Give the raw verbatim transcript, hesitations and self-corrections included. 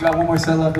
Got one more set left.